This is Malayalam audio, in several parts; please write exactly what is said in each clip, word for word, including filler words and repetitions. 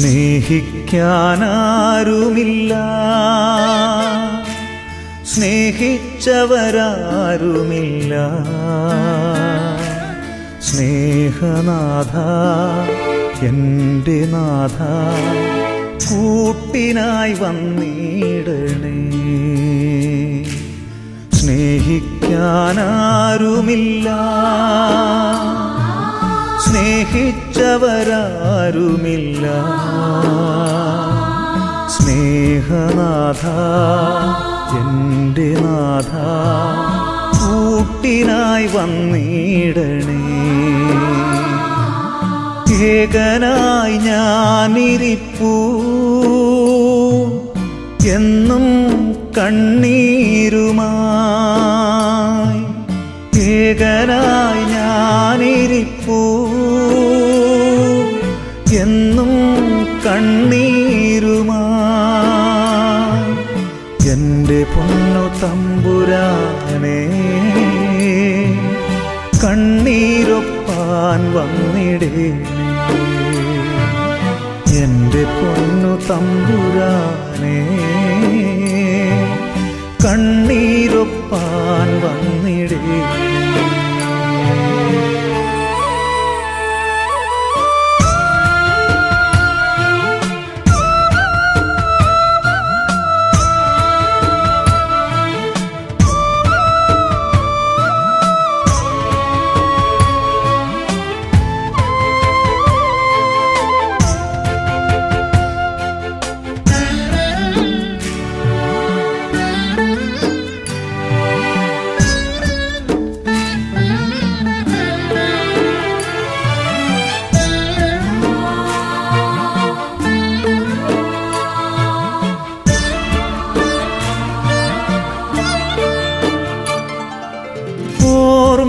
സ്നേഹിക്കാനാരുമില്ല സ്നേഹിച്ചവരാരുമില്ല സ്നേഹനാഥ എൻ്റെ നാഥ കൂട്ടിനായി വന്നിടണേ. സ്നേഹിക്കാനാരുമില്ല സ്നേഹിച്ചവരാരുമില്ല സ്നേഹനാഥ എൻ്റെ നാഥ കൂട്ടിനായി വന്നിടണേ. ഏകനായി ഞാനിരിപ്പൂ എന്നും കണ്ണീരുമായി ഏകനായി ഞാനിരിപ്പൂ എന്നും കണ്ണീരുമായി എൻ്റെ പൊന്നു തമ്പുരാനെ കണ്ണീരൊപ്പാൻ വന്നിടേ. എൻ്റെ പൊന്നു തമ്പുരാനെ കണ്ണീരൊപ്പാൻ വന്നിടേ. ഓർമ്മയിലെന്നും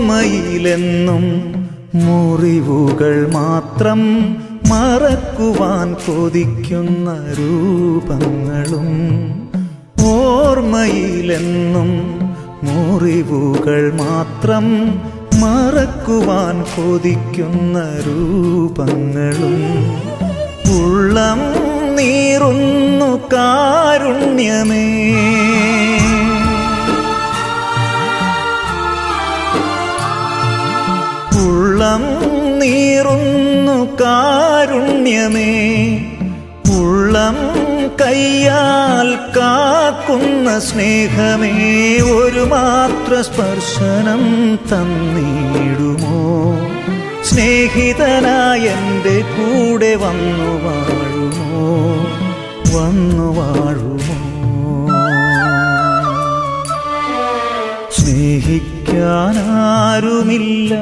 മുറിവുകൾ മാത്രം മറക്കുവാൻ കൊതിക്കുന്ന രൂപങ്ങളും ഓർമ്മയിലെന്നും മുറിവുകൾ മാത്രം മറക്കുവാൻ കൊതിക്കുന്ന രൂപങ്ങളും ഉള്ളം നീറുന്നു കാരുണ്യമേ. ഉള്ളം നീറുന്നു കാരുണ്യമേ ഉള്ളം കയ്യാൽ കാക്കുന്ന സ്നേഹമേ. ഒരു മാത്ര സ്പർശനം തന്നിടുമോ സ്നേഹിതനായ എൻ്റെ കൂടെ വന്നു വാഴുമോ വന്നു വാഴുമോ. സ്നേഹിക്കാനാരുമില്ല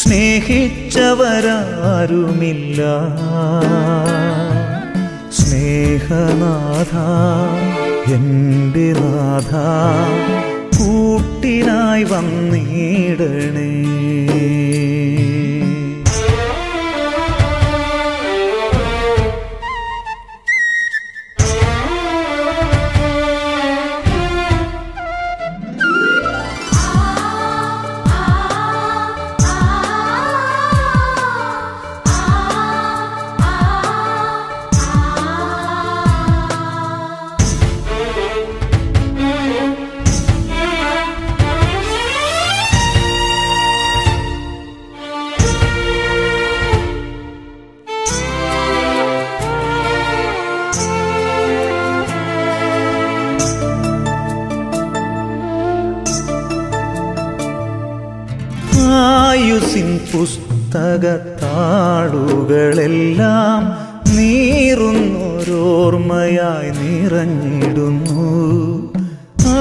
സ്നേഹിച്ചവരാരുമില്ല സ്നേഹനാഥ എൻ്റെ നാഥ കൂട്ടിനായി വന്നിടണേ. ആയുസിൻ പുസ്തകത്താളുകളെല്ലാം നീറുന്നൊരോർമ്മയായി നിറഞ്ഞിടുന്നു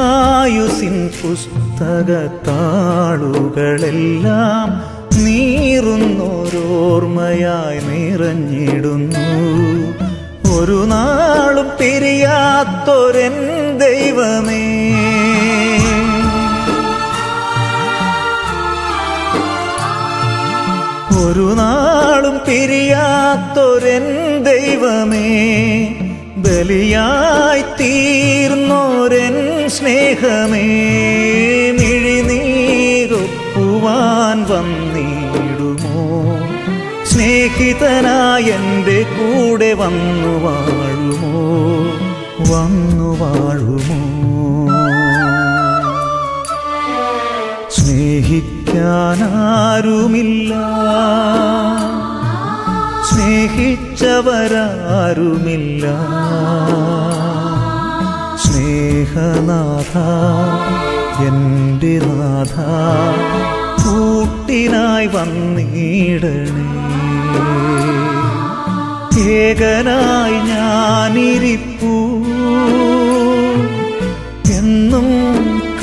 ആയുസിൻ പുസ്തകത്താളുകളെല്ലാം നീറുന്നൊരോർമ്മയായി നിറഞ്ഞിടുന്നു. ഒരു നാളും പിരിയാത്തൊരൻ ദൈവമേ ഒരു നാളും പിരിയാത്തൊരൻ ദൈവമേ ബലിയായി തീർന്നോരൻ സ്നേഹമേ മിഴിനീരൊപ്പുവാൻ വന്നിടുമോ സ്നേഹിതനായ എൻ്റെ കൂടെ വന്നു വാഴുമോ വന്നു വാഴുമോ സ്നേഹിക്കാനാരുമില്ല സ്നേഹിച്ചവരാരുമില്ല സ്നേഹനാഥ എൻ്റെ നാഥ കൂട്ടിനായി വന്നിടണേ ഏകനായി ഞാനിരിപ്പൂ എന്നും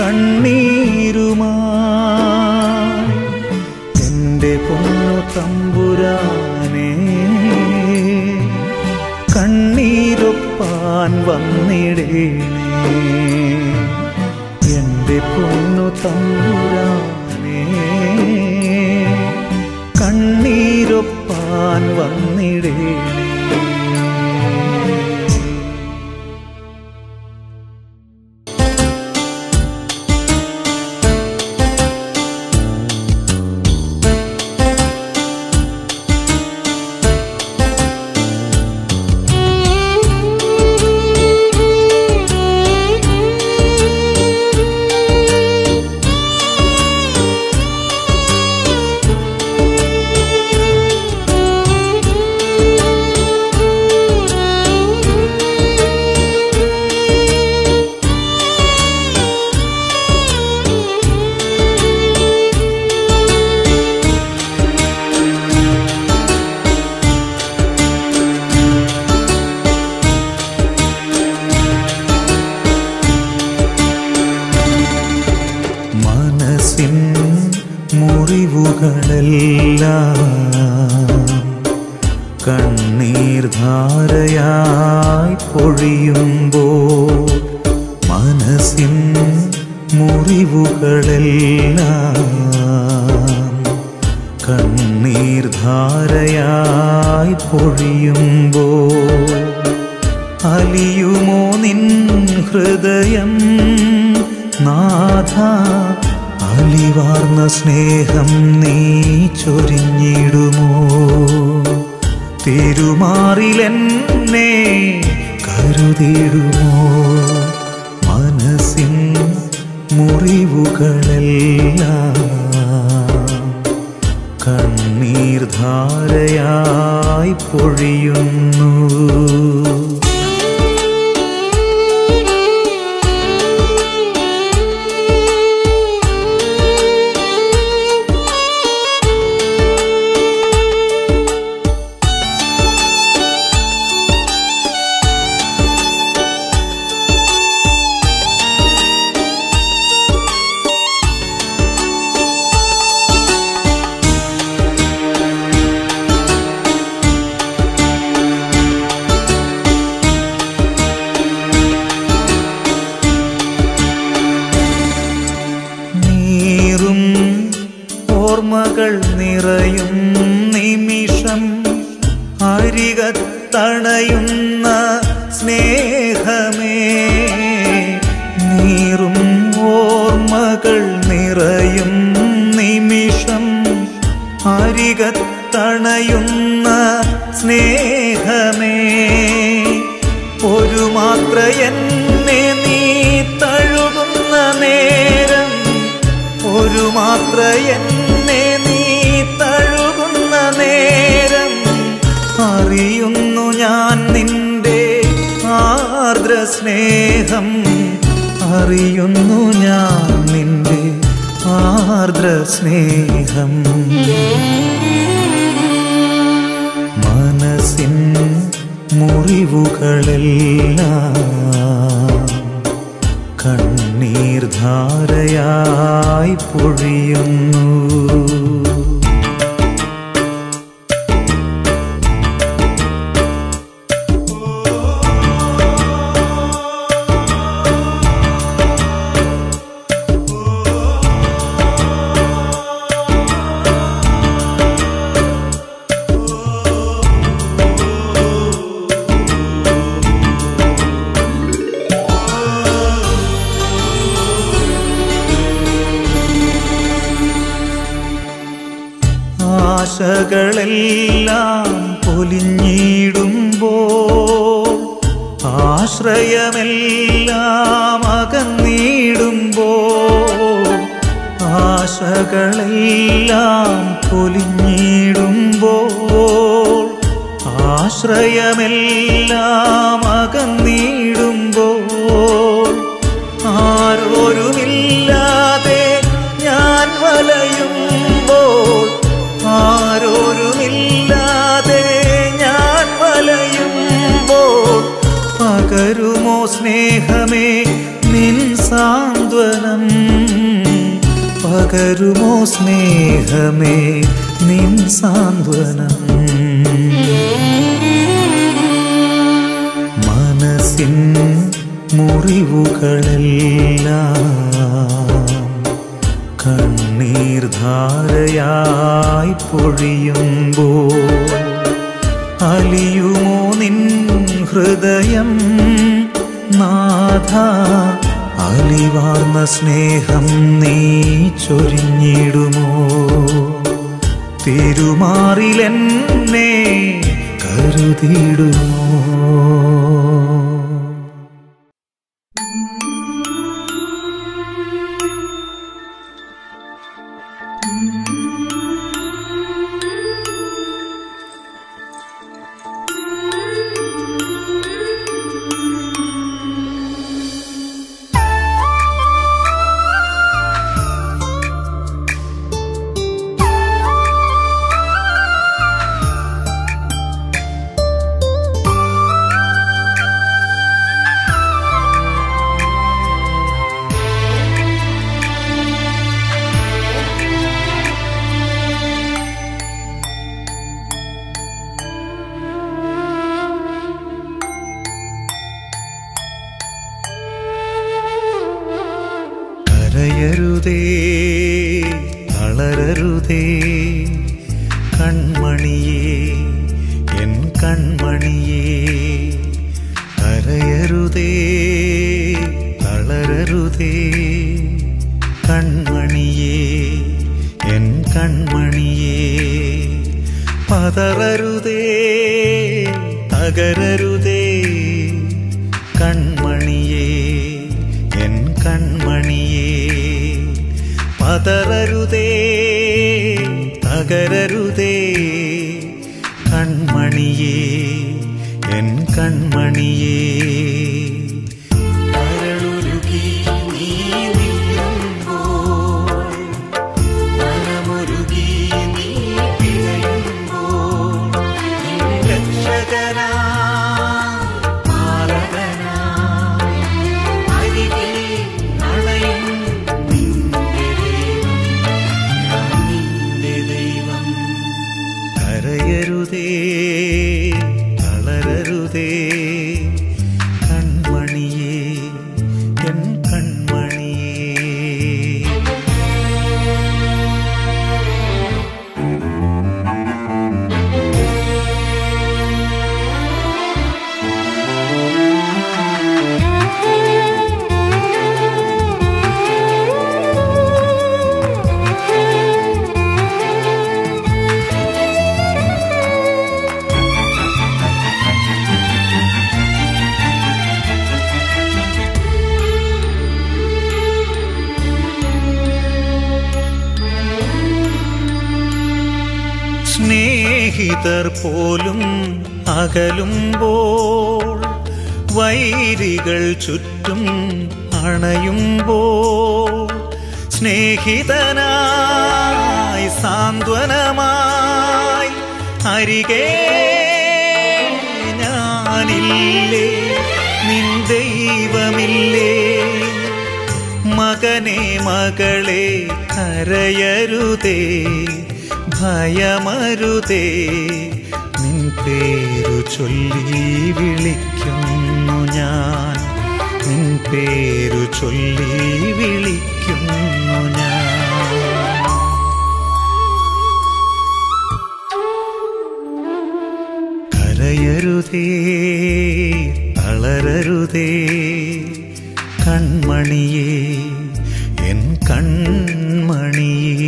കണ്ണീരുമായി എൻ്റെ പൊന്നു തമ്പുരാനെ കണ്ണീരൊപ്പാൻ വന്നിടണേ എൻ്റെ പൊന്നു തമ്പുരാനെ കണ്ണീരൊപ്പാൻ വന്നിടണേ. ആശകളെല്ലാം പൊലിഞ്ഞിടുമ്പോൾ ആശ്രയമെല്ലാം അകന്നിടുമ്പോൾ ആശകളെല്ലാം പൊലിഞ്ഞിടുമ്പോൾ ആശ്രയമെല്ലാം അകന്നിടുമ്പോൾ ആരോരുമില്ലാതെ ഞാൻ വലയും കരുമോ സ്നേഹമേ നിൻ സാന്ത്വനം പകരുമോ സ്നേഹമേ നിൻ സാന്ത്വനം മനസ്സിൻ മുറിവുകളെല്ലാം കണ്ണീർധാരയായി പൊഴിയുമ്പോൾ അലിയുമോ നിൻ ഹൃദയം നാഥ അലിവാർന്ന സ്നേഹം നീ ചൊരിഞ്ഞിടുമോ തിരുമാറിലെന്നെ കരുതിയിടുമോ പോലും അകലുമ്പോൾ വൈരികൾ ചുറ്റും അണയുമ്പോൾ സ്നേഹിതനായി സാന്ത്വനമായി അരികെ ഞാനില്ലേ നിൻ ദൈവമില്ലേ മകനെ മകളെ കരയരുതേ ഭയമരുതേ നിൻ പേരു ചൊല്ലി വിളിക്കുന്നു ഞാൻ നിൻ പേരു ചൊല്ലി വിളിക്കുന്നു ഞാൻ കരയരുതേ തളരരുതേ കൺമണിയേ എൻ കൺമണിയേ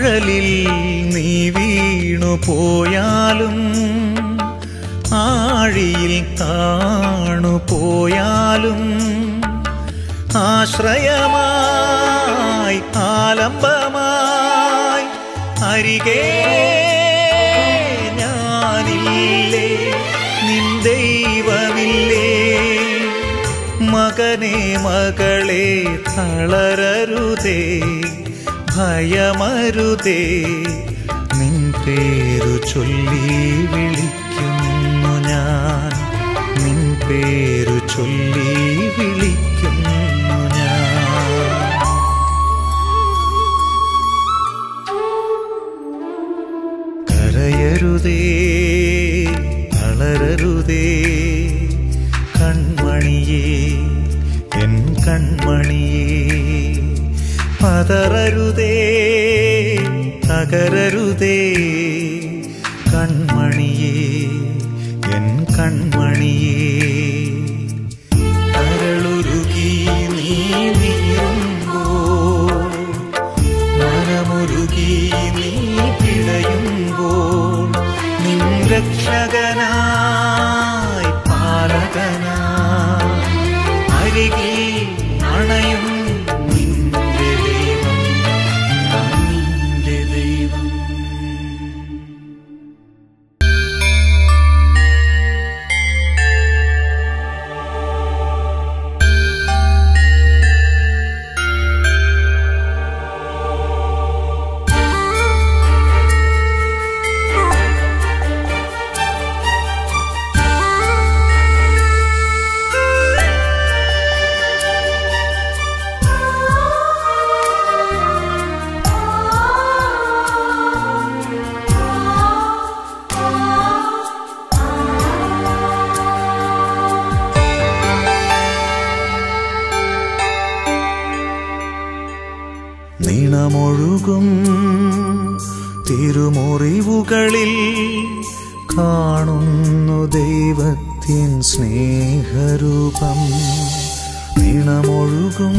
മഴലിൽ നീ വീണു പോയാലും ആഴിയിൽ താണു പോയാലും ആശ്രയമായി ആലംബമായി അരികെ ഞാനില്ലേ നിൻ ദൈവമില്ലേ മകനെ മകളെ തളരരുതേ ഭയമരുതേ നിൻ പേരു ചൊല്ലി വിളിക്കുന്നു ഞാൻ നിൻ പേരു ചൊല്ലി വിളിക്കുന്നു കരയരുതേ തളരരുതേ കൺമണിയേ എൻ കൺമണിയേ പതറരുതേ തകരരുതേ കൺമണിയേ എൻ കൺമണിയേ കരളുരുകി നീ നീറുമ്പോൾ മനമുരുകി നീ പിടയുമ്പോൾ നിൻ രക്ഷകനായി പാലകനായി അരികിൽ അണയും നീണമൊഴുകും തിരുമുറിവുകളിൽ കാണുന്നു ദൈവത്തിൻ സ്നേഹരൂപം നീണമൊഴുകും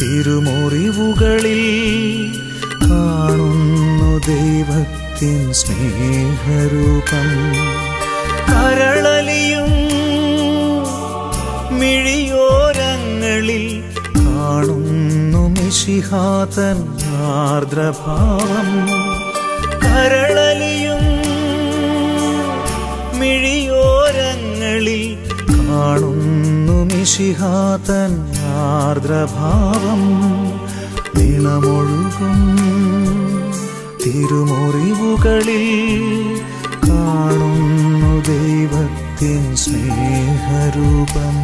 തിരുമുറിവുകളിൽ കാണുന്നു ദൈവത്തിൻ സ്നേഹരൂപം കരളലിയും മിഴിയോരങ്ങളിൽ കാണുന്നു മിശിഹാതൻ ആർദ്രഭാവം കരളലിയും മിഴിയോരങ്ങളിൽ കാണുന്നു മിശിഹാതൻ ആർദ്രഭാവം നീളമൊഴുകും തിരുമുറിവുകളിൽ കാണുന്നു ദൈവത്തിൻ സ്നേഹരൂപം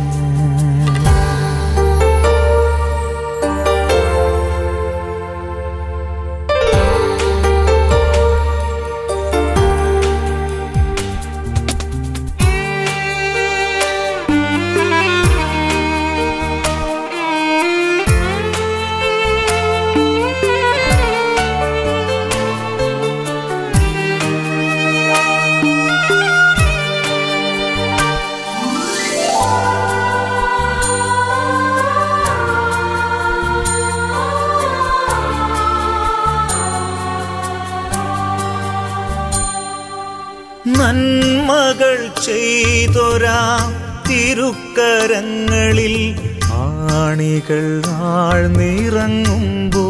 നന്മകൾ ചെയ്തൊരാ തിരുക്കരങ്ങളിൽ ആണികൾ ആഴ്ന്നിറങ്ങുമ്പോ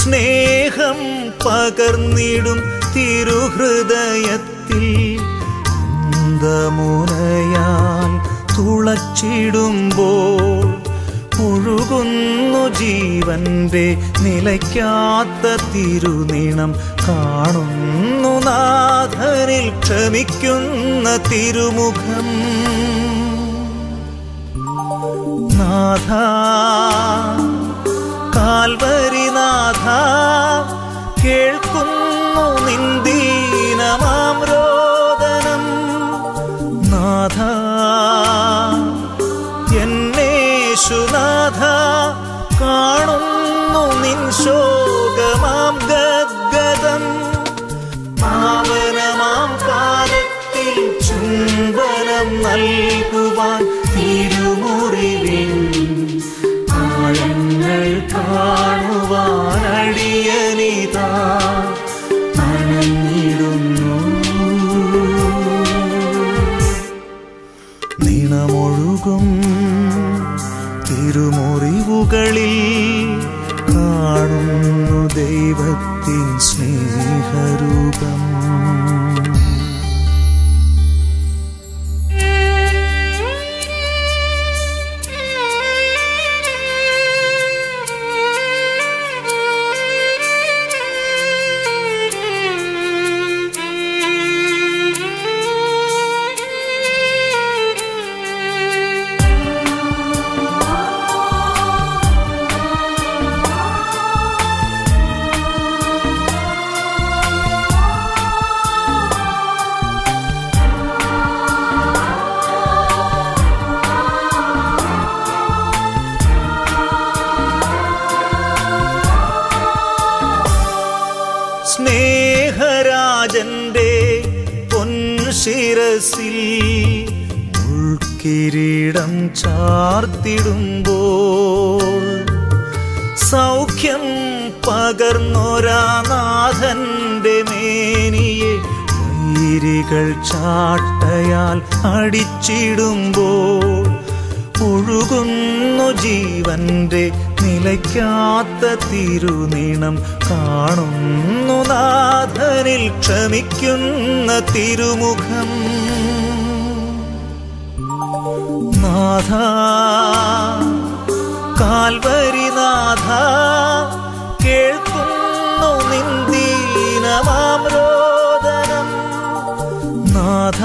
സ്നേഹം പകർന്നിടും തിരുഹൃദയത്തിൽ അന്തമുനയാൽ തുളച്ചിടുമ്പോൾ ഒഴുകുന്നു ജീവന്റെ നിലയ്ക്കാത്ത തിരുനീണം കാണുന്നു നാഥനിൽ ക്ഷമിക്കുന്ന തിരുമുഖം നാഥ കാൽവരിനാഥ കേൾക്കുന്നു നിന്ദീനമാം രോദനം നാഥ യേശുനാഥ കാണുന്നു നിൻ ശോകമാം ഗദ്ഗതം പാവനമാം പാദത്തിൽ ചുംബനം നൽകുവാൻ തിരുമുറിവിൻ ആഴങ്ങൾ കാണുവാൻ അടിയനിതാ അണഞ്ഞിടുന്നു നിണമൊഴുകും തിരുമുറിവുകളിൽ കാണുന്നു ദൈവത്തിൻ സ്നേഹരൂപം. സ്നേഹരാജന്റെ പൊൻശിരസിൽ മുൾക്കിരീടം ചാർത്തിടുമ്പോൾ സൗഖ്യം പകർന്നൊരാനാഥന്റെ മേനിയെ വൈരികൾ ചാട്ടയാൽ അടിച്ചിടുമ്പോൾ ഒഴുകുന്നു ജീവന്റെ നിലയ്ക്കാത്ത തിരുനീണം. കാണുന്നു നാഥനിൽ ക്ഷമിക്കുന്ന തിരുമുഖം. നാഥ കാൽവരിനാഥ കേൾക്കുന്നു നിന്ദീനമാം രോദനം. നാഥ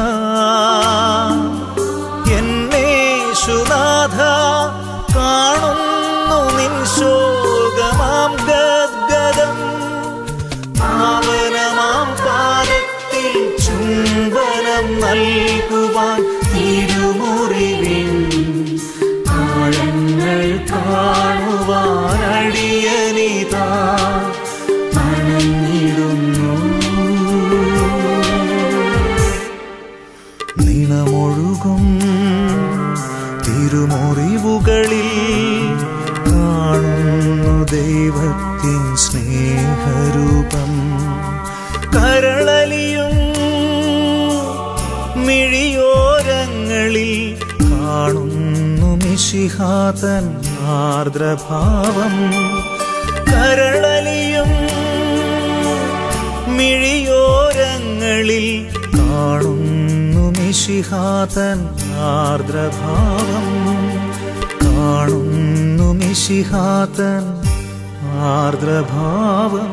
യേശുനാഥ കാണുന്നു നിൻ ശോകമാം ഗദ്ഗദം. പാവനമാം പാദത്തിൽ ചുംബനം നൽകുവാൻ തിരുമുറിവിൻ ആഴങ്ങൾ കാണുവാൻ അടിയനിതാ അണഞ്ഞിടുന്നു. നിണമൊഴുകും തിരുമുറിവുകളിൽ കാണുന്നു ദൈവത്തിൻ സ്നേഹരൂപം. കരളലിയും മിഴിയോരങ്ങളിൽ കാണുന്നു മിശിഹാതൻ ആർദ്രഭാവം. കരളലിയും മിഴിയോരങ്ങളിൽ കാണുന്നു മിശിഹാതൻ ആർദ്രഭാവം. കാണുന്നു മിശിഹാതൻ ആർദ്രഭാവം.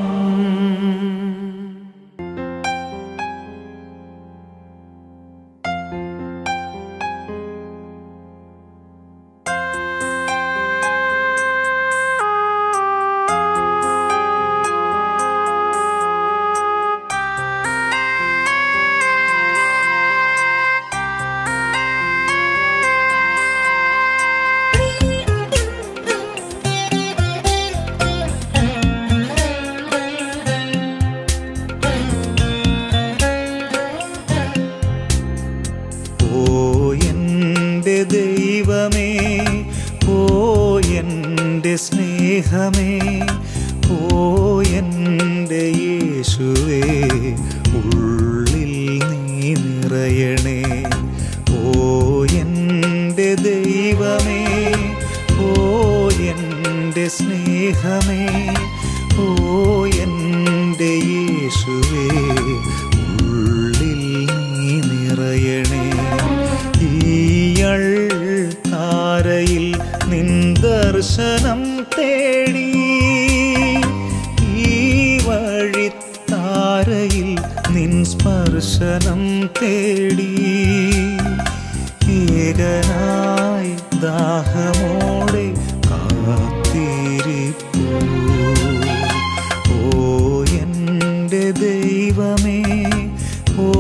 സ്നേഹമേ ഓ എൻ്റെ യേശുവേ, ഉള്ളിൽ നീ നിറയണേ. ഓ എൻ്റെ ദൈവമേ, ഓ എൻ്റെ സ്നേഹമേ, ഓ എൻ്റെ യേശുവേ, ഉള്ളിൽ നീ നിറയണേ. ഈയൾ താരയിൽ നിൻ ദർശനം തേടി ഈ വഴിത്താരയിൽ നിൻ സ്പർശനം തേടി ഏകനായി ദാഹമോടെ കാത്തിരിപ്പൂ. ഓ എൻ്റെ ദൈവമേ, ഓ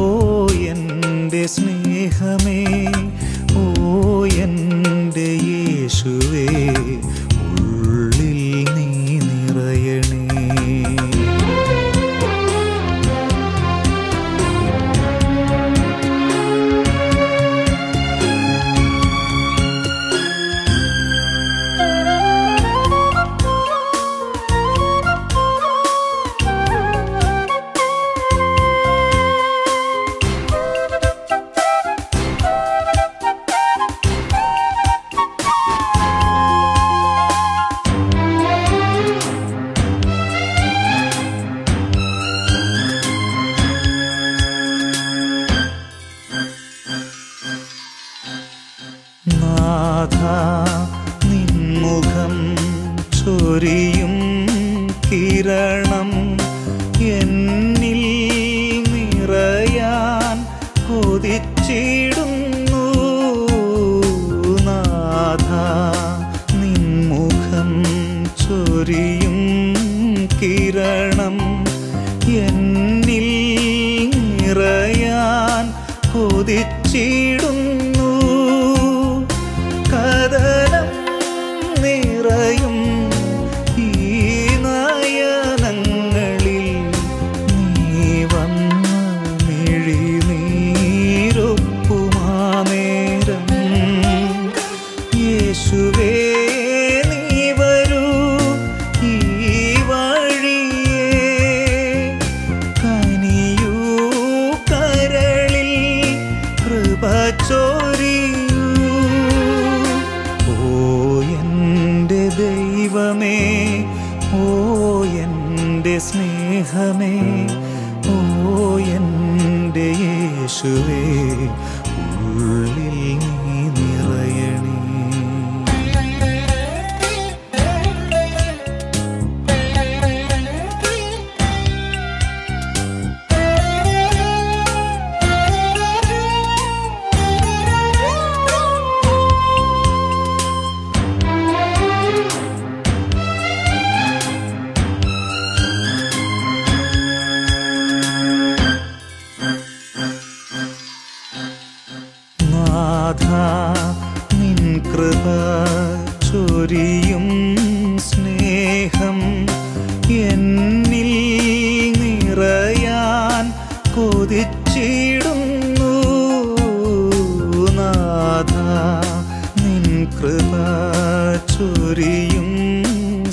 എൻ്റെ സ്നേഹമേ, ഓ എൻ്റെ യേശുവേ, ഉൾ ഉയരണം എന്നിൽ നിറയാൻ കൊതിച്ചിടുന്നു നാഥ നിൻമുഖം ചൊരിയും കിരണം എന്നിൽ നിറയാൻ കൊതിച്ചിടുന്നു കദനം നിറയും ദൈവമേ ഓ എൻ്റെ സ്നേഹമേ ഓ എൻ്റെ യേശുവേ ഉള്ളിൽ നീ നിറയണേ. നിൻ കൃപ ചൊരിയും സ്നേഹം എന്നിൽ നിറയാൻ കൊതിച്ചിടുന്നു നാഥ നിൻ കൃപ ചൊരിയും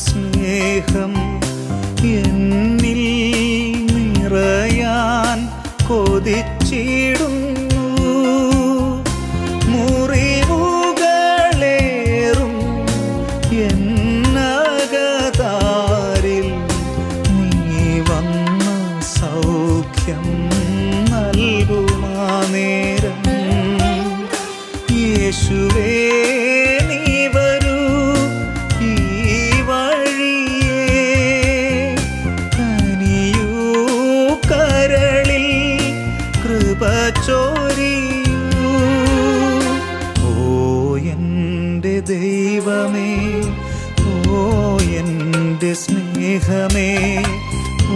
സ്നേഹം എന്നിൽ നിറയാൻ കൊതിച്ചിടുന്നു യേശുവേ നീ വരൂ ഈ വഴിയേ കനിയൂ കരളിൽ കൃപ ചോരിയൂ ഓ എൻ്റെ ദൈവമേ ഓ എൻ്റെ സ്നേഹമേ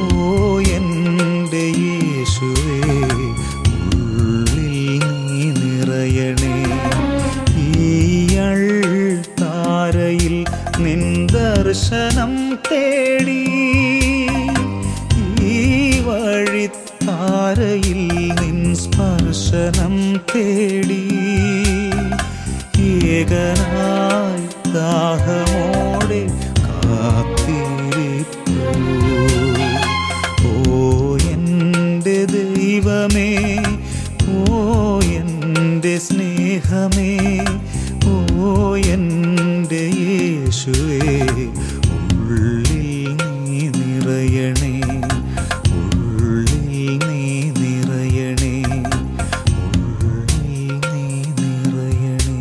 ഓ എൻ്റെ യേശുവേ ഉള്ളിൽ നീ നിറയണേ. നിൻ ദർശനം തേടി ഈ വഴിത്താരയിൽ നിൻ സ്പർശനം തേടി ഏകനായി ദാഹമോടെ കാത്തിരിപ്പൂ ഓ എൻ്റെ ദൈവമേ ഓ എൻ്റെ സ്നേഹമേ ഓ എൻ്റെ യേശുവേ ഉള്ളിൽ നീ നിറയണേ ഉള്ളിൽ നീ നിറയണേ ഉള്ളിൽ നീ നിറയണേ.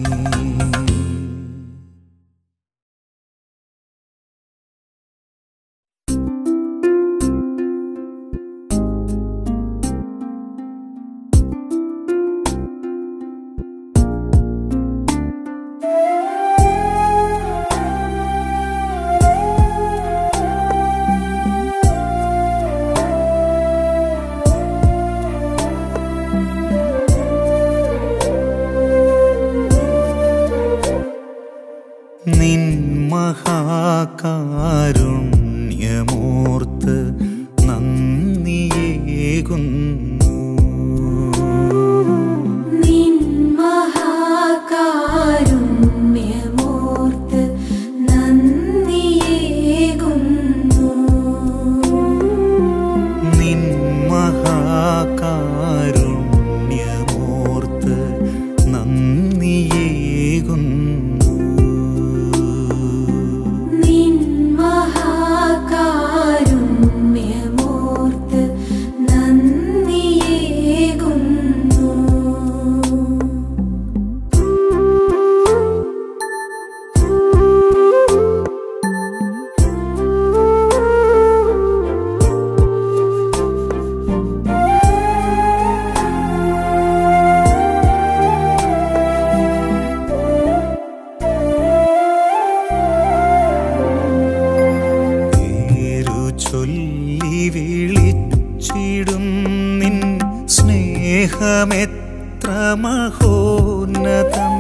സ്നേഹമെത്ര മഹോന്നതം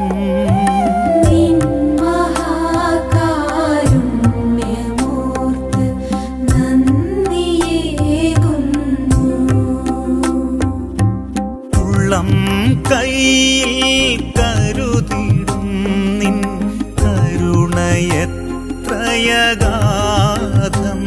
നിൻ മഹാകാരുണ്യമോർത്ത് നന്ദിയേകുന്നു ഉള്ളം കയ്യിൽ കരുതിടും നിൻ കരുണയെത്രയഗാധം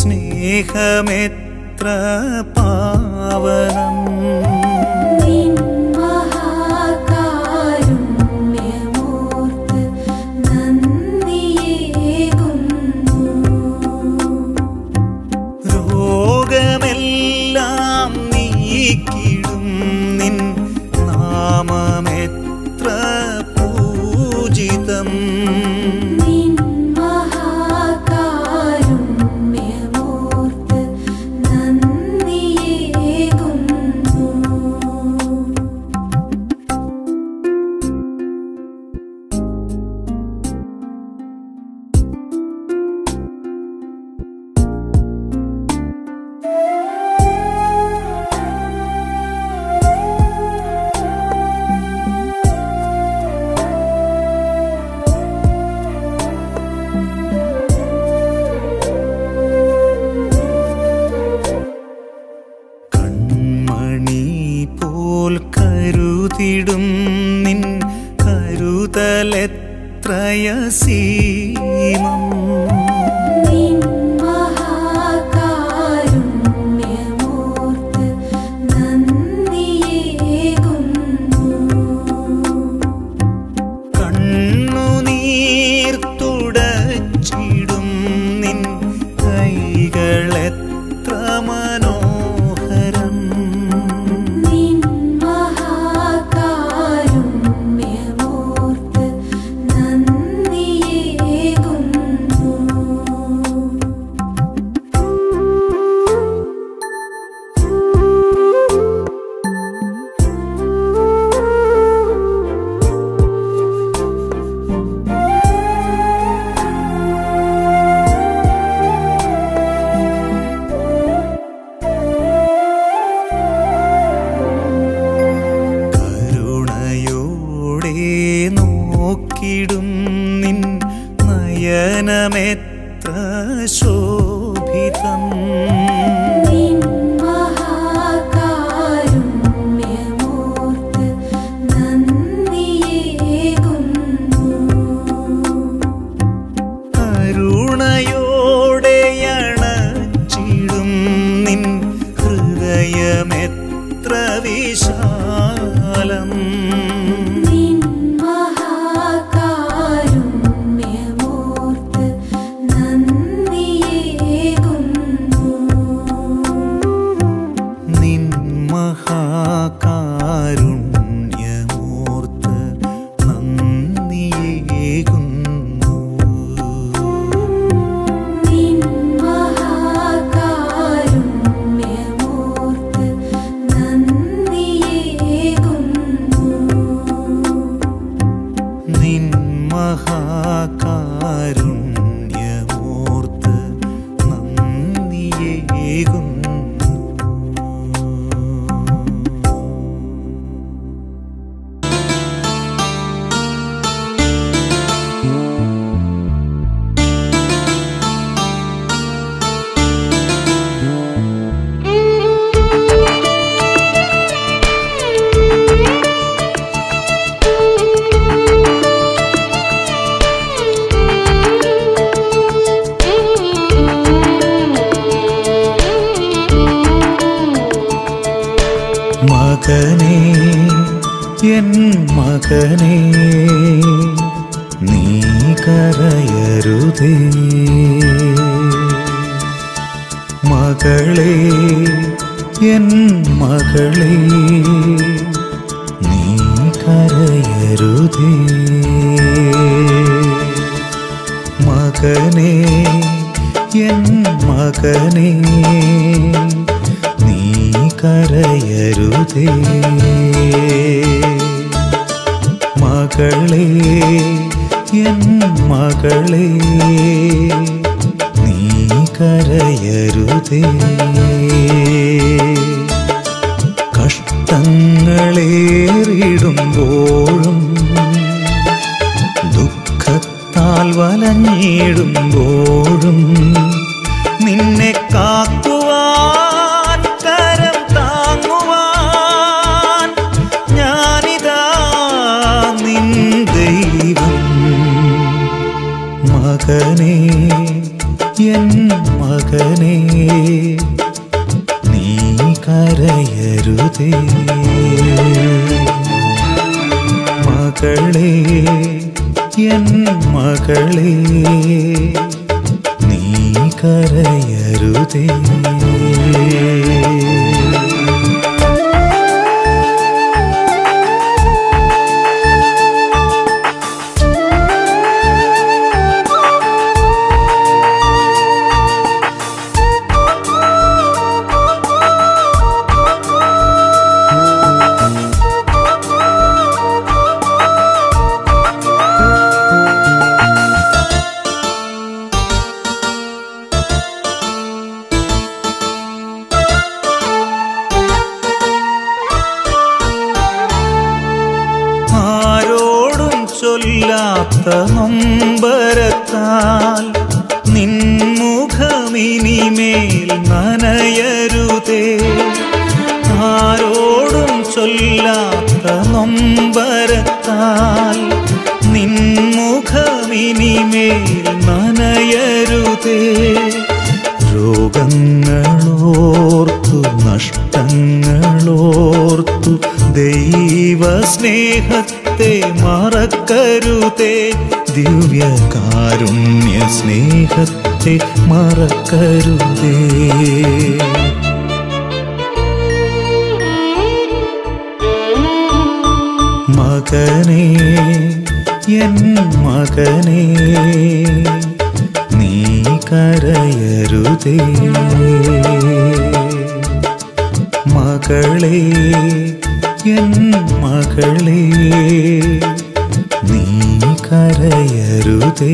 സ്നേഹമെത്ര പാവനം നിൻ മഹാകാരുണ്യമോർത്ത് നന്ദിയേകുന്നു രോഗമെല്ലാം നീക്കിടും നിൻ നാമമെത്ര പൂജിതം ും നിൻ കരുതലെത്രയസീമം നിൻ മഹാകാരുണ്യമോർത്ത് നന്ദിയേകുന്നു കണ്ണുനീർ തുടച്ചിടും നിൻ കൈകളെത്ര മനോ നോക്കിടും നിൻ നയനമെത്ര ശോഭിതം നിൻ മഹാകാരുണ്യമോർത്ത് നന്ദിയേകുന്നു കരുണയോടെയണച്ചിടും നിൻ ഹൃദയമെത്ര വിശാലം കാരുണ്യമോർത്ത് നന്ദിയേകുന്നു നിൻ മഹാകാരുണ്യമോർത്ത് നന്ദിയേകുന്നു നിൻ മഹാകാരുണ്യമോർത്ത് നന്ദിയേകുന്നു. മകനേ എൻ മകനേ നീ കരയരുതേ മകളേ എൻ മകളേ നീ കരയരുതേ മകനേ എൻ മകനേ നീ കരയരുതേ മകളേ എൻ മകളേ നീ കരയരുതേ കഷ്ടങ്ങളേറിടുമ്പോഴും ദുഃഖത്താൽ വലഞ്ഞിടുമ്പോഴും നിന്നെ കാക്കുവാൻ കരം താങ്ങുവാൻ ഞാനിതാ നിൻ ദൈവം മകനേ എൻ മകനേ നീ കരയരുതേ മകളേ എൻ മകളേ നീ കരയരുതേ ത്താൽ നിൻമുഖമിനിമേൽ നനയരുതേ ആരോടും ചൊല്ലാത്ത നൊമ്പരത്താൽ നിൻമുഖമിനിമേൽ നനയരുതേ രോഗങ്ങളോർത്തു നഷ്ടങ്ങളോർത്തു ദൈവസ്നേഹത്തെ മറക്കരുതേ ദിവ്യകാരുണ്യ സ്നേഹത്തെ മറക്കരുതേ മകനേ എൻ മകനേ നീ കരയരുതേ മകളേ എൻ മകളേ നീ കരയരുതേ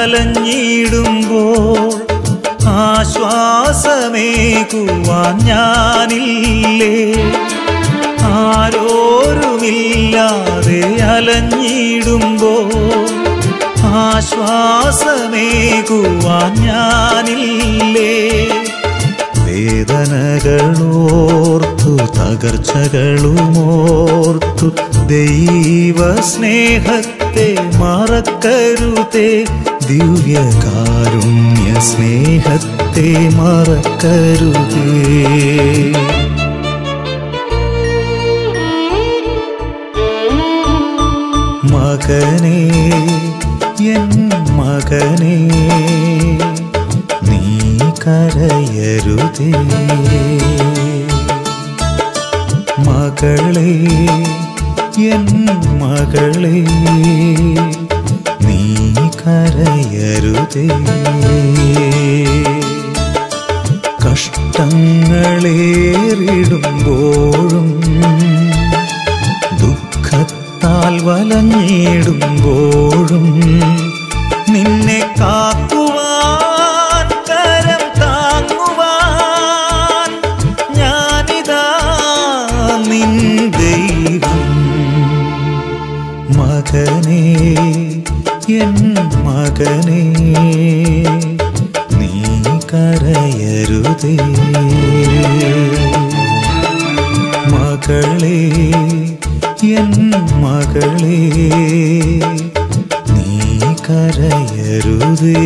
അലഞ്ഞിടുമ്പോൾ ആശ്വാസമേകുവാൻ ഞാനില്ലേ ആരോരുമില്ലാതെ അലഞ്ഞിടുമ്പോൾ ആശ്വാസമേകുവാൻ ഞാനില്ലേ വേദനകളോർത്തു തകർച്ചകളുമോർത്തു ദൈവസ്നേഹത്തെ മറക്കരുതേ ദിവ്യകാരുണ്യ സ്നേഹത്തെ മറക്കരുതേ മകനേ എൻ മകനേ നീ കരയരുതേ മകളേ എൻ മകളേ നീ കരയരുതേ കഷ്ടങ്ങളേറിടുമ്പോഴും ദുഃഖത്താൽ വലഞ്ഞിടുമ്പോഴും നിന്നെ കാക്കുവാൻ കരം താങ്ങുവാൻ వెంటనే నీ కరయరుదే మగలే ఎన్ మగలే నీ కరయరుదే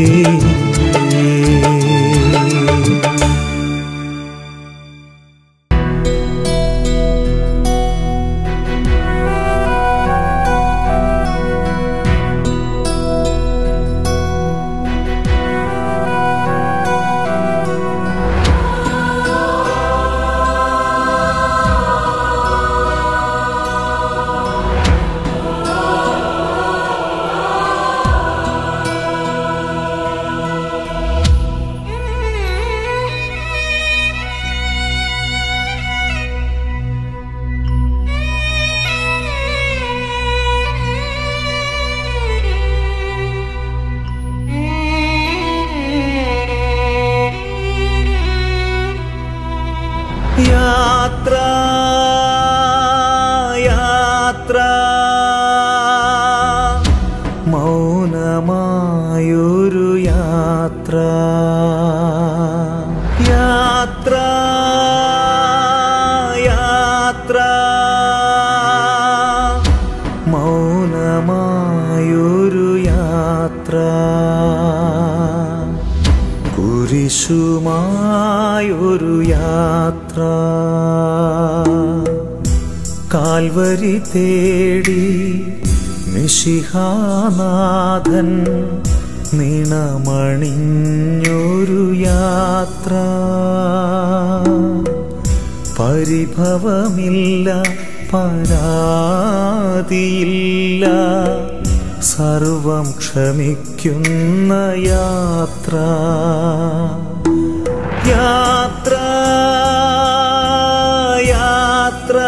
ിഹാനാഥൻ നിണമണിഞ്ഞൊരു യാത്ര പരിഭവമില്ല പരാതിയില്ല സർവം ക്ഷമിക്കുന്ന യാത്ര യാത്ര യാത്ര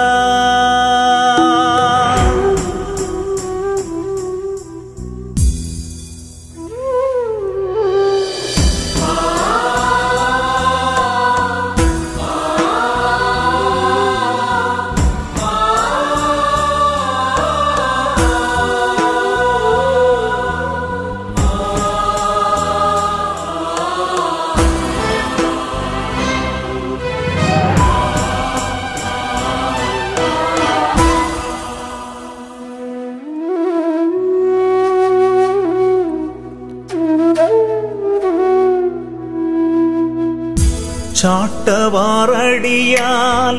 ചാട്ടവാറടിയാൽ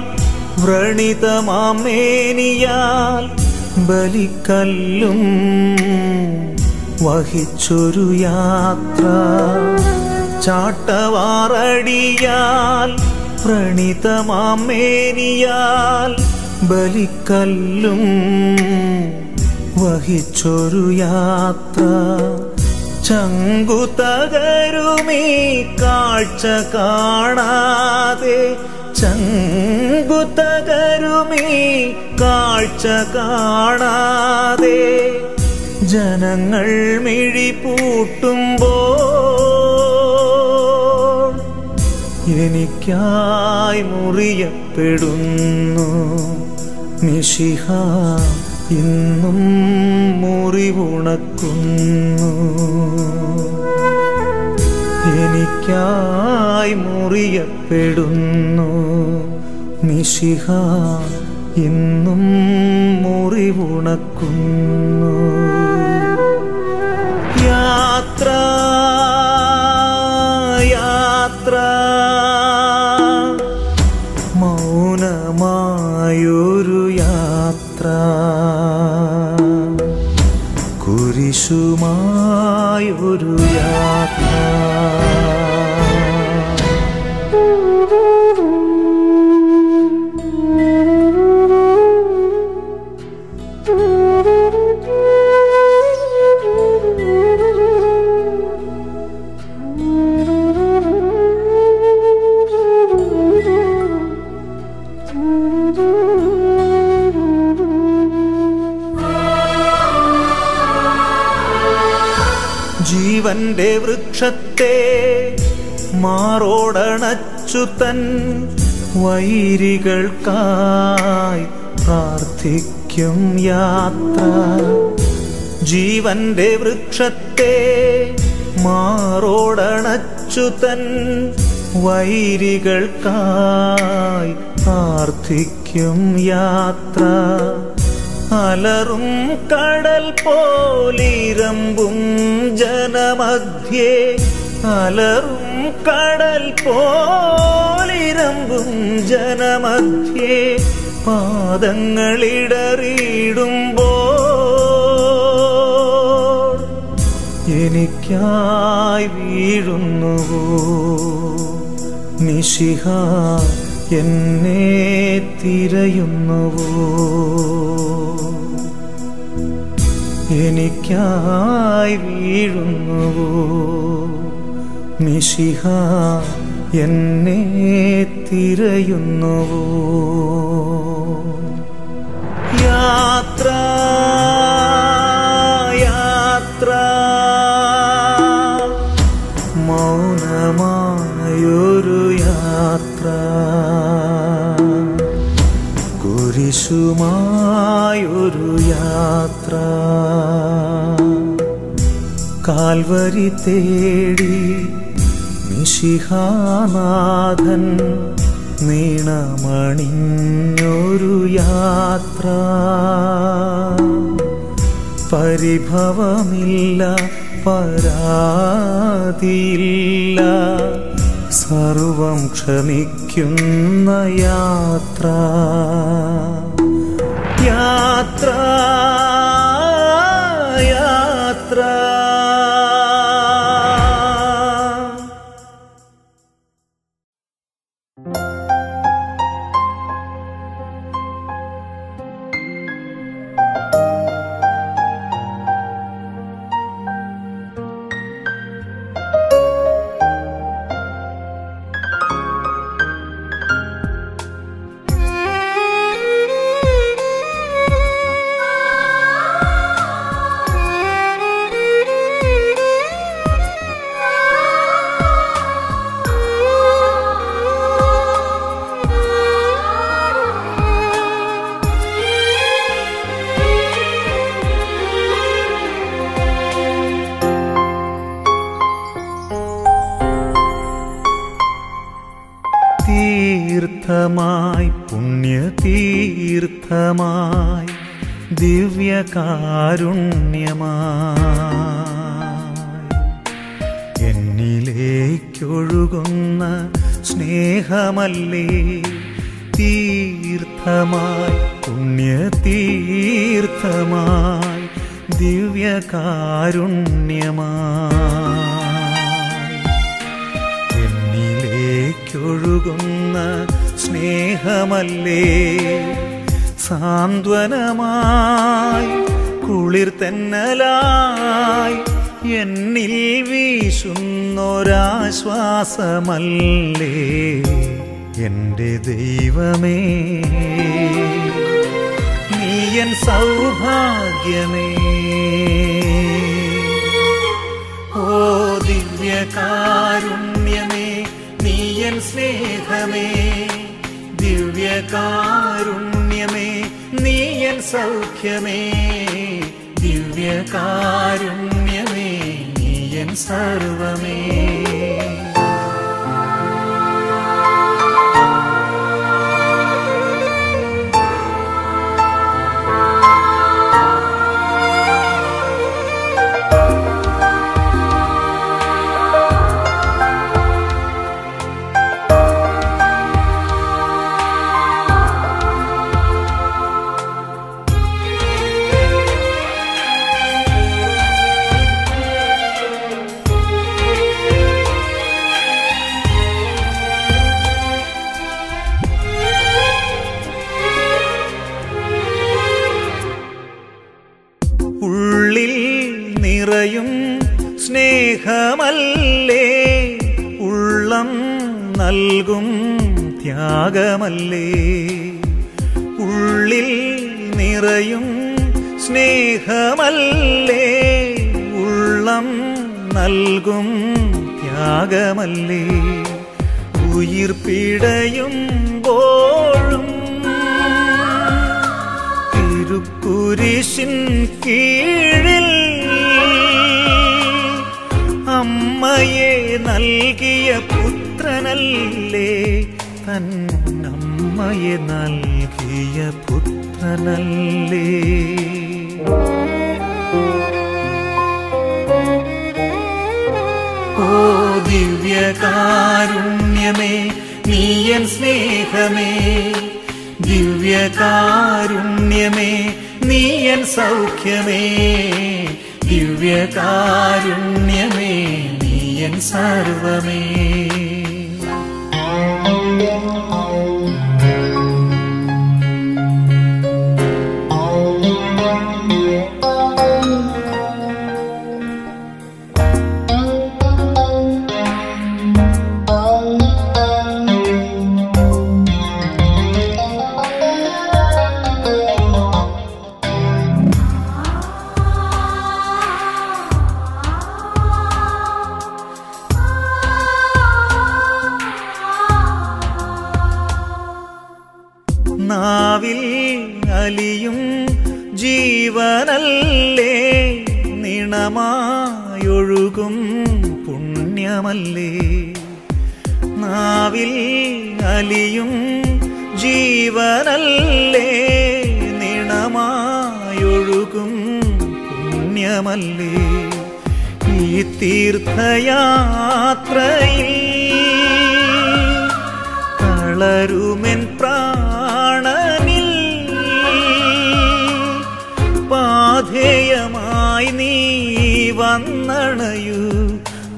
വ്രണിതമാമേനിയാൽ ബലിക്കല്ലും വഹിച്ചൊരു യാത്ര ചാട്ടവാറടിയാൽ വ്രണിതമാമേനിയാൽ ബലിക്കല്ലും വഹിച്ചൊരു യാത്ര ചങ്കുതകരുമീ കാഴ്ച കാണാതെ ചങ്കുതകരുമീ കാഴ്ച കാണാതെ ജനങ്ങൾ മിഴിപൂട്ടുമ്പോൾ എനിക്കായി മുറിയപ്പെടുന്നു മിശിഹ ഇന്നും മുറിവുണക്കുന്നു എനിക്കായി മുറിയപ്പെടുന്നു മിശിഹ ഇന്നും മുറിവുണക്കുന്നു യാത്ര യാത്ര മൗനമായൊരു യാത്ര കുരിശുമായൊരു യാത്ര ജീവന്റെ വൃക്ഷത്തെ മാറോടണച്ചു തൻ വൈരികൾക്കായി പ്രാർത്ഥിക്കും യാത്ര ജീവന്റെ വൃക്ഷത്തെ മാറോടണച്ചു തൻ വൈരികൾക്കായി പ്രാർത്ഥിക്കും യാത്ര. അലറും കടൽ പോലിരമ്പും ജനമധ്യേ, അലറും കടൽ പോലിരമ്പും ജനമധ്യേ പാദങ്ങളിടറിയിടുമ്പോൾ എനിക്കായി വീഴുന്നുവോ മിശിഹ, എന്നെ തിരയുന്നുവോ? എനിക്കായി വീഴുന്നുവോ മിശിഹ, എന്നെ തിരയുന്നുവോ? യാത്ര യാത്ര മൗനമായൊരു യാത്ര, കുരിശുമായൊരു യാത്ര, കാൽവരി തേടി മിശിഹാനാഥൻ നീണമണിഞ്ഞൊരു യാത്ര. പരിഭവമില്ല, പരാതിയില്ല, സർവം ക്ഷമിക്കുന്ന യാത്ര. യാത്ര യാത്ര ീർത്ഥമായി പുണ്യതീർത്ഥമായി ദിവ്യകാരുണ്യമായി എന്നിലേക്കൊഴുകുന്ന സ്നേഹമല്ലേ തീർത്ഥമായി പുണ്യതീർത്ഥമായി ദിവ്യകാരുണ്യമായി ൊഴുകുന്ന സ്നേഹമല്ലേ സാന്ത്വനമായി കുളിർ തന്നലായി എന്നിൽ വീശുന്നൊരാശ്വാസമല്ലേ എൻ്റെ ദൈവമേ, നീയൻ സൗഭാഗ്യമേ. ഓ ദിവ്യകാരുണ്യമേ, നീയൻ സ്നേഹമേ, ദിവ്യകാരുണ്യമേ, നീയൻ സൗഖ്യമേ, ദിവ്യകാരുണ്യമേ, നീയൻ സർവമേ. സ്നേഹമല്ലേ ഉള്ളം നൽകും ത്യാഗമല്ലേ, ഉള്ളിൽ നിറയും സ്നേഹമല്ലേ ഉള്ളം നൽകും ത്യാഗമല്ലേ. ഉയിർ പിടയുമ്പോഴും തിരുക്കുരിശിൻ കീഴിൽ നൽകിയ പുത്രനല്ലേ തന്നമ്മയെ നൽകിയ പുത്രനല്ലേ. ഓ ദിവ്യകാരുണ്യമേ നീയൻ സ്നേഹമേ, ദിവ്യകാരുണ്യമേ നീയൻ സൗഖ്യമേ, ദിവ്യകാരുണ്യമേ നീയൻ സർവമേ. നാവിൽ അലിയും ജീവനല്ലേ, നിണമായൊഴുകും പുണ്യമല്ലേ. നാവിൽ അലിയും ജീവനല്ലേ, നിണമായൊഴുകും പുണ്യമല്ലേ. ഈ തീർത്ഥയാത്രയിൽ തളരുമെൻ പ്രാണനിൽ പാധേയമായി നീ വന്നണയൂ,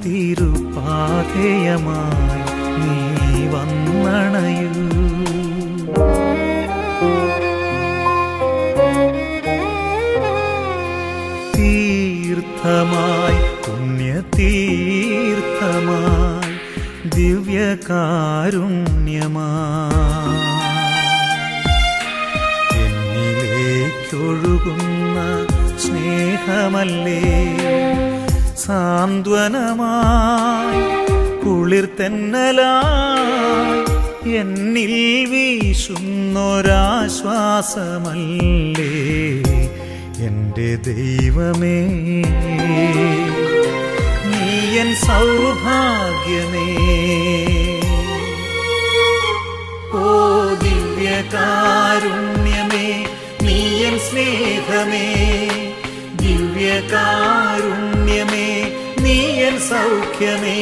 തിരുപാധേയമായി നീ വന്നണയൂ. തീർത്ഥമായി പുണ്യതീർത്ഥമായി ദിവ്യകാരുണ്യമായി എന്നിലേക്കൊഴുകുന്ന സ്നേഹമല്ലേ, സാന്ത്വനമായി കുളിർത്തെന്നലായി എന്നിൽ വീശുന്നൊരാശ്വാസമല്ലേ എൻ്റെ ദൈവമേ. നീയൻ സൗഭാഗ്യമേ, ഓ ദിവ്യകാരുണ്യമേ നീയൻ സ്നേഹമേ, ദിവ്യകാരുണ്യമേ നീയൻ സൗഖ്യമേ,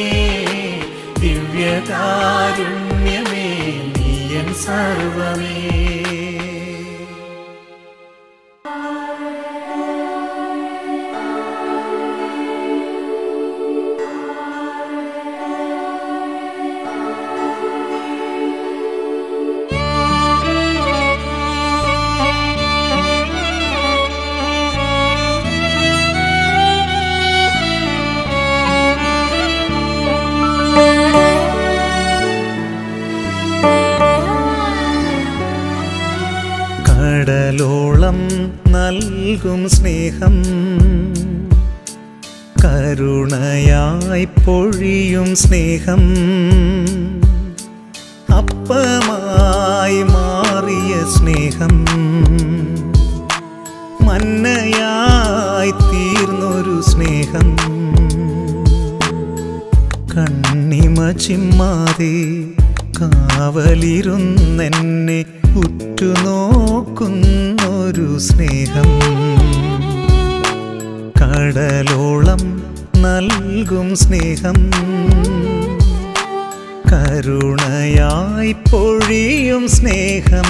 ദിവ്യകാരുണ്യമേ നീയൻ സർവമേ. കടലോളം നൽകും സ്നേഹം കരുണയായി പൊഴിയും സ്നേഹം, അപ്പമായി മാറിയ സ്നേഹം, മന്നയായി തീർന്നൊരു സ്നേഹം. കണ്ണിമ ചിമ്മാതെ കാവലിരുന്നെന്നെ ഉറ്റുനോക്കുന്നൊരു സ്നേഹം. കടലോളം നൽകും സ്നേഹം കരുണയായി പൊഴിയും സ്നേഹം.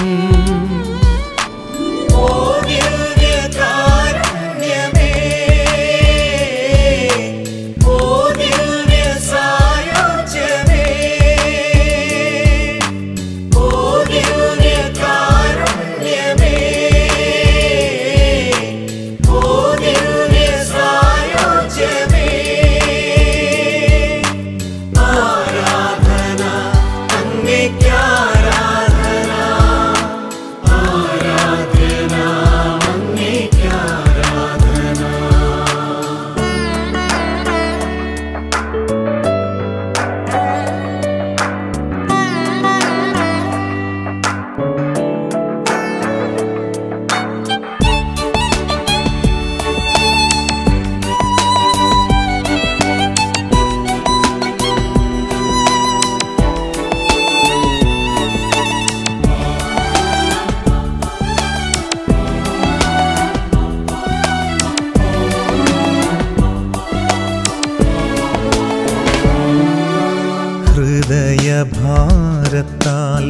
ഹൃദയ ഭാരത്താൽ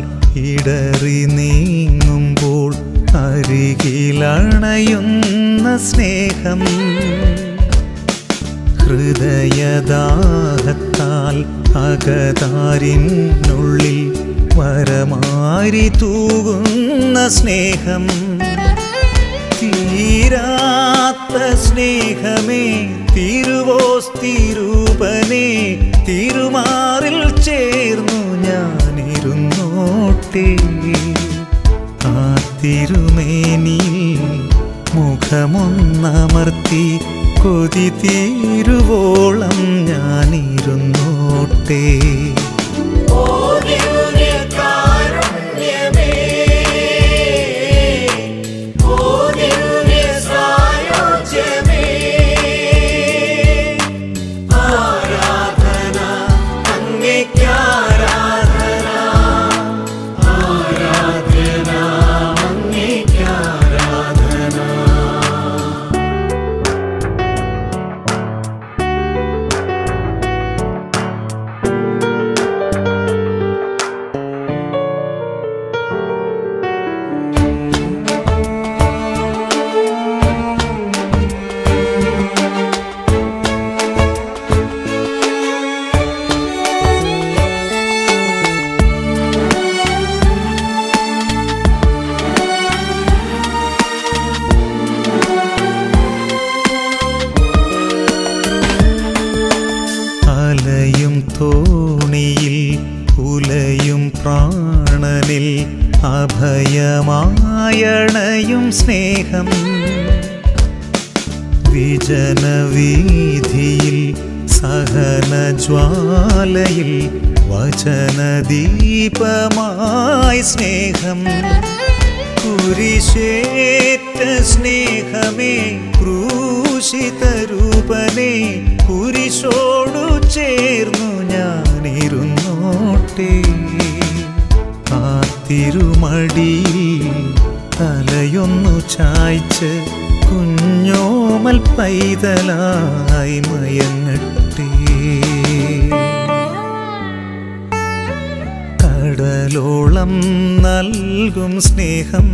ഇടറി നീങ്ങുമ്പോൾ അരികിലണയുന്ന സ്നേഹം ഹൃദയദാഹത്താൽ അകതാരിനുള്ളിൽ വരമാരി തൂകുന്ന സ്നേഹം തീരാത്ത സ്നേഹമേ തിരുവോസ്തിരൂപനേ തിരുമാറിൽ ചേർന്നു ഞാനിരുന്നോട്ടെ ആ തിരുമേനിയിൽ മുഖമൊന്നമർത്തി കൊതി തീരുവോളം ഞാനിരുന്നോട്ടെ തോണിയിൽ ഉലയും പ്രാണനിൽ അഭയമായണയും സ്നേഹം വിജനവീതിയിൽ സഹനജ്വാലയിൽ വചനദീപമായി സ്നേഹം കുരിശേറ്റ സ്നേഹമേ ക്രൂശിതരൂപനേ കുരിശോടു ചേർന്നു ഞാനിരുന്നോട്ടെ ആ തിരുമടിയിൽ തലയൊന്നു ചായ്ച്ച് കുഞ്ഞോമൽ പൈതലായി മയങ്ങട്ടെ കടലോളം നൽകും സ്നേഹം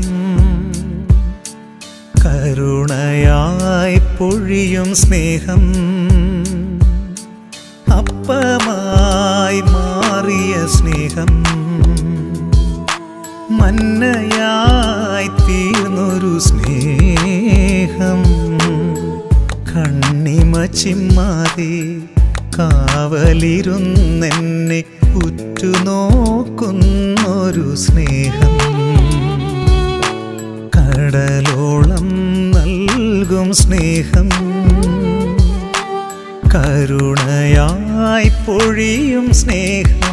കരുണയായി പൊഴിയും സ്നേഹം അപ്പമായി മാറിയ സ്നേഹം മന്നയായി തീർന്നൊരു സ്നേഹം കണ്ണിമ ചിമ്മാതെ കാവലിരുന്നെന്നെ ഉറ്റുനോക്കുന്നൊരു സ്നേഹം കടലോളം നൽകും സ്നേഹം കരുണയായി പൊഴിയും സ്നേഹം